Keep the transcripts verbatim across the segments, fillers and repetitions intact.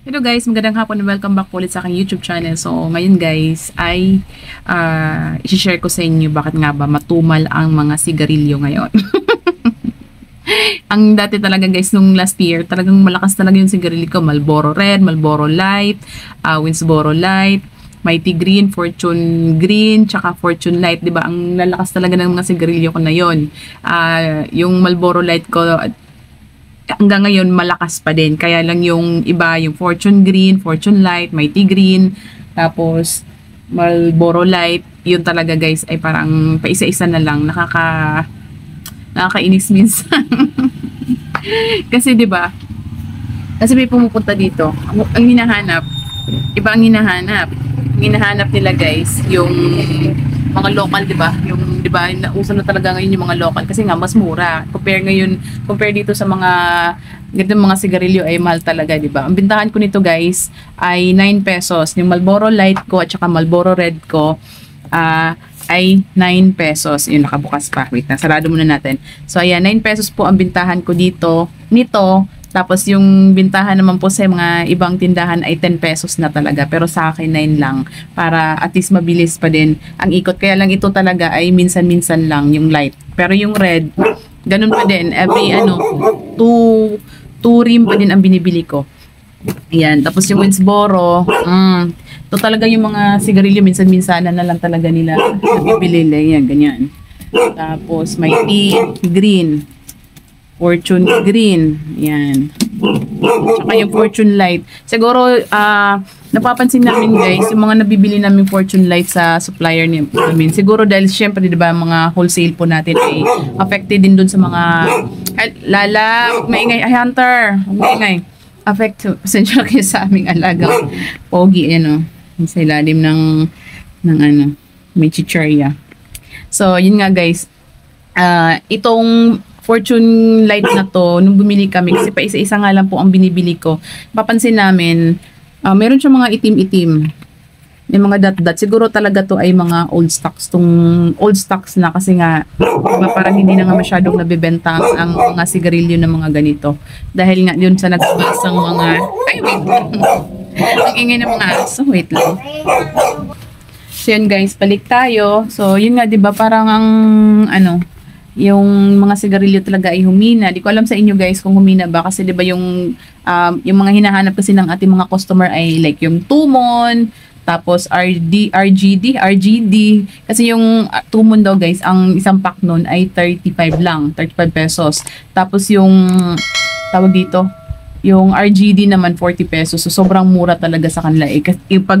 Hello guys, magandang hapon and welcome back po ulit sa aking YouTube channel. So ngayon guys ay uh, isi-share ko sa inyo bakit nga ba matumal ang mga sigarilyo ngayon. Ang dati talaga guys nung last year talagang malakas talaga yung sigarilyo ko. Marlboro Red, Marlboro Light, uh, Winsboro Light, Mighty Green, Fortune Green, tsaka Fortune Light, 'di ba? Ang lalakas talaga ng mga sigarilyo ko na yon. Uh, yung Marlboro Light ko hanggang ngayon malakas pa din. Kaya lang yung iba, yung Fortune Green, Fortune Light, Mighty Green, tapos Marlboro Light, yun talaga guys ay parang paisa-isa na lang, nakaka nakakainis minsan. Kasi 'di ba? Kasi may pumupunta dito. Ang, ang hinahanap, iba ang hinahanap. Ang hinahanap nila guys, yung mga local, 'di ba? Yung diba, nauso na talaga ngayon yung mga local kasi nga mas mura. Compare ngayon, compare dito sa mga ganitong mga sigarilyo ay mahal talaga, diba? Ang bintahan ko nito guys ay nine pesos. Yung Marlboro Light ko at saka Marlboro Red ko uh, ay nine pesos. Yun, nakabukas pa. Wait na, sarado muna natin. So ayan, nine pesos po ang bintahan ko dito, nito. Tapos yung bintahan naman po sa mga ibang tindahan ay ten pesos na talaga. Pero sa akin nine lang para at least mabilis pa din ang ikot. Kaya lang ito talaga ay minsan-minsan lang yung light. Pero yung red, ganun pa din. Every ano, two, two rim pa din ang binibili ko. Ayan. Tapos yung Winsboro, mm, ito talaga yung mga sigarilyo minsan-minsanan na lang talaga nila bibili. Ayan, ganyan. Tapos may tea, green. Fortune Green. Yan. Tsaka yung Fortune Light. Siguro, uh, napapansin namin guys, yung mga nabibili namin Fortune Light sa supplier namin. Siguro dahil syempre, di ba, mga wholesale po natin ay affected din dun sa mga, lala, huwag maingay, ay hunter, huwag maingay. Affected, pasensya kayo sa aming alaga. Pogi, ano, sa ilalim ng, ng ano, may chicharya. So, yun nga guys, uh, itong, Fortune Light na to, nung bumili kami, kasi pa isa-isa nga lang po ang binibili ko. Papansin namin, uh, meron siyang mga itim-itim. May mga dot-dot. Siguro talaga to ay mga old stocks. Tung old stocks na kasi nga, parang hindi na nga masyadong nabibenta ang mga sigarilyo ng mga ganito. Dahil nga yun sa nagbasang mga... Ay, wait! Ang ingay ng mga aso. Wait lang. So yun guys, balik tayo. So yun nga, diba parang ang ano... yung mga sigarilyo talaga ay humina. Di ko alam sa inyo guys kung humina ba kasi 'di ba yung um, yung mga hinahanap kasi ng ating mga customer ay like yung Two Moon, tapos R D R G D R G D kasi yung Two Moon daw guys ang isang pack noon ay thirty-five lang, thirty-five pesos. Tapos yung tawag dito yung R G D naman forty pesos. So sobrang mura talaga sa kanila eh. Kasi pag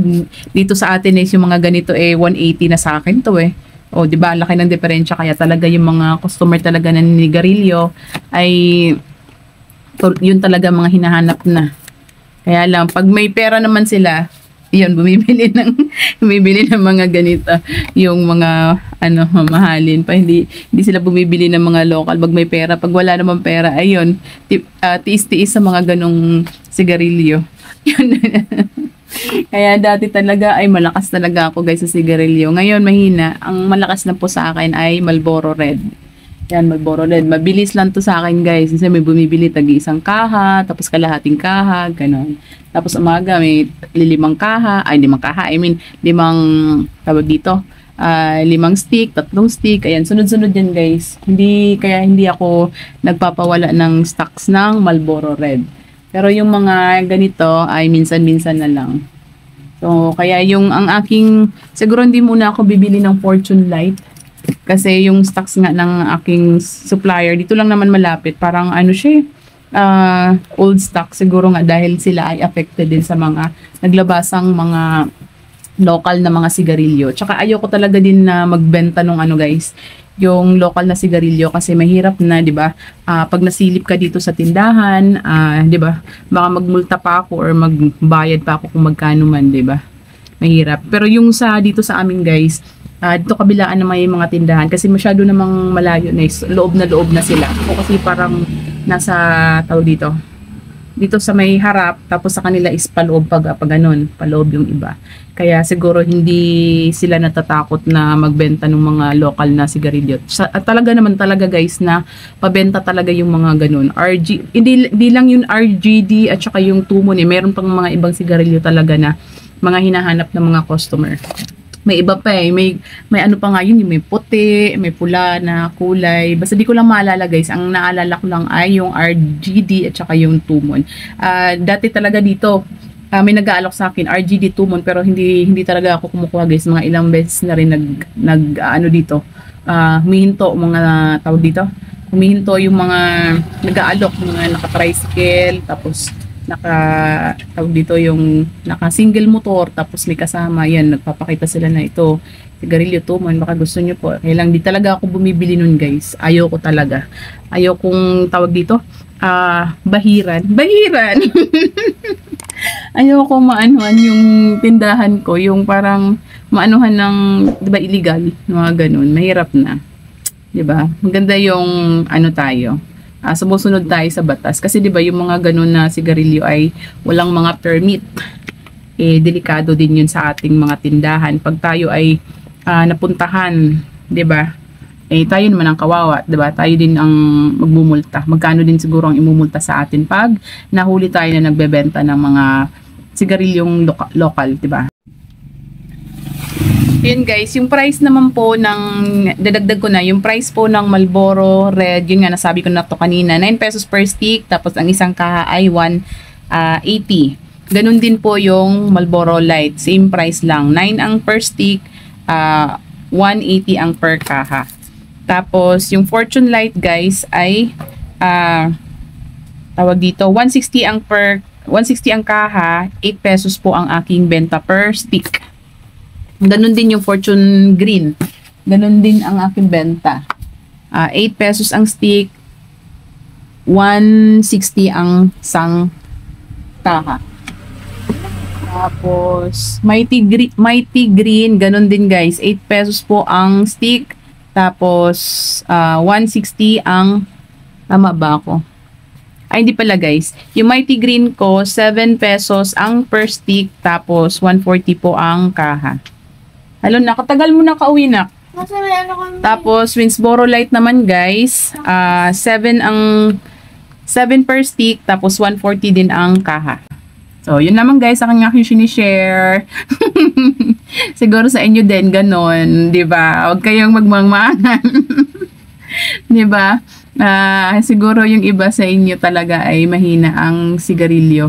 dito sa atin eh yung mga ganito eh one eighty na sa akin to eh. O, di ba, laki ng diferensya kaya talaga yung mga customer talaga ng nigarilyo ay yun talaga mga hinahanap na. Kaya lang, pag may pera naman sila, yun, bumibili ng, bumibili ng mga ganito. Yung mga, ano, mamahalin pa. Hindi, hindi sila bumibili ng mga local pag may pera. Pag wala naman pera, ayun, tiis-tiis uh, sa mga ganong sigarilyo. Yun. Kaya dati talaga ay malakas talaga ako guys sa sigarilyo. Ngayon mahina. Ang malakas na po sa akin ay Marlboro Red. Yan, Marlboro Red. Mabilis lang to sa akin guys. Kasi may bumibili tag-isang kaha, tapos kalahating kaha, ganun. Tapos umaga may limang kaha, ay limang kaha, I mean limang, tawag dito, uh, limang stick, tatlong stick, ayan, sunod-sunod yan guys. Hindi, kaya hindi ako nagpapawala ng stocks ng Marlboro Red. Pero yung mga ganito ay minsan-minsan na lang. So, kaya yung ang aking, siguro hindi muna ako bibili ng Fortune Light. Kasi yung stocks nga ng aking supplier, dito lang naman malapit. Parang ano siya, uh, old stock siguro nga dahil sila ay affected din sa mga naglabasang mga local na mga sigarilyo. Tsaka ayoko talaga din na magbenta nung ano guys, yung local na sigarilyo kasi mahirap na, 'di ba? Uh, pag nasilip ka dito sa tindahan, uh, 'di ba? Baka magmulta pa ako or magbayad pa ako kung magkano man, 'di ba? Mahirap. Pero yung sa dito sa amin, guys, uh, dito kabilaan na may mga tindahan kasi masyado namang malayo na, loob na loob na sila. O kasi parang nasa tao dito. dito sa may harap, tapos sa kanila is paloob pag, pag ganun, paloob yung iba. Kaya siguro hindi sila natatakot na magbenta ng mga local na sigarilyo. Sa, at talaga naman talaga guys na pabenta talaga yung mga ganun. R G, hindi, hindi lang yung R G D at saka yung Two Moon eh. Meron pang mga ibang sigarilyo talaga na mga hinahanap ng mga customer. May iba pa eh. May, may ano pa nga yun. May puti, may pula na kulay. Basta di ko lang maalala guys. Ang naalala ko lang ay yung R G D at saka yung Two Moon. Uh, dati talaga dito, Uh, may nag-aalok sa akin R G D Two Moon, pero hindi hindi talaga ako kumukuha guys. Mga ilang beses na rin nag nag uh, ano dito uh, humihinto mga tawag dito humihinto yung mga nag-aalok, mga naka-tricycle, tapos naka tawag dito yung naka-single motor, tapos may kasama, yan nagpapakita sila na ito sigarilyo Two Moon, baka gusto nyo po. Kaya lang di talaga ako bumibili nun guys, ayoko talaga, ayokong tawag dito ah uh, bahiran bahiran ayoko maanuhan yung tindahan ko, yung parang maanuhan ng, di ba, illegal, mga ganun, mahirap na, di ba? Maganda yung ano tayo, uh, sumusunod tayo sa batas, kasi di ba yung mga ganun na sigarilyo ay walang mga permit, eh delikado din yun sa ating mga tindahan pag tayo ay uh, napuntahan, di ba? Eh tayo naman ang kawawa, di ba? Tayo din ang magmumulta. Magkano din siguro ang imumulta sa atin pag nahuli tayo na nagbebenta ng mga sigarilyong loka local, di ba? Yun guys, yung price naman po ng, dadagdag ko na, yung price po ng Marlboro Red, yun nga nasabi ko na to kanina, nine pesos per stick, tapos ang isang kaha ay one eighty. Ganun din po yung Marlboro Light, same price lang, nine ang per stick, uh, one eighty ang per kaha. Tapos, yung Fortune Light, guys, ay, uh, tawag dito, one sixty ang per, one sixty ang kaha, eight pesos po ang aking benta per stick. Ganun din yung Fortune Green. Ganun din ang aking benta. Uh, eight pesos ang stick, one sixty ang isang kaha. Tapos, Mighty Green, Mighty Green, ganun din, guys. eight pesos po ang stick. Tapos, uh, one sixty ang, tama ba ako? Ay, hindi pala guys. Yung Mighty Green ko, seven pesos ang per stick. Tapos, one forty po ang kaha. Halo na, katagal mo na kauwi na. Tapos, Winsboro Light naman guys. Uh, seven ang, seven per stick. Tapos, one forty din ang kaha. So, yun naman guys, akin nga yung sinishare. Siguro sa inyo din, ganon, diba? Huwag kayong magmangmangan. Diba? Uh, siguro yung iba sa inyo talaga ay mahina ang sigarilyo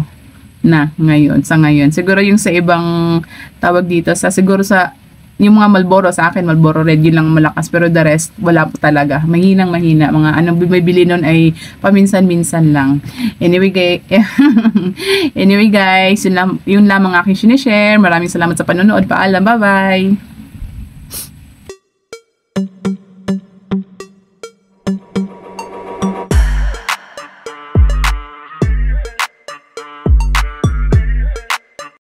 na ngayon, sa ngayon. Siguro yung sa ibang tawag dito, sa siguro sa, yung mga Marlboro, sa akin, Marlboro Red, yun lang malakas, pero the rest, wala po talaga. Mahinang mahina, mga anong bibili nun ay paminsan-minsan lang. Anyway, guys, Anyway guys, yun, lang, yun lamang aking sinishare. Maraming salamat sa panonood. Paalam, bye-bye!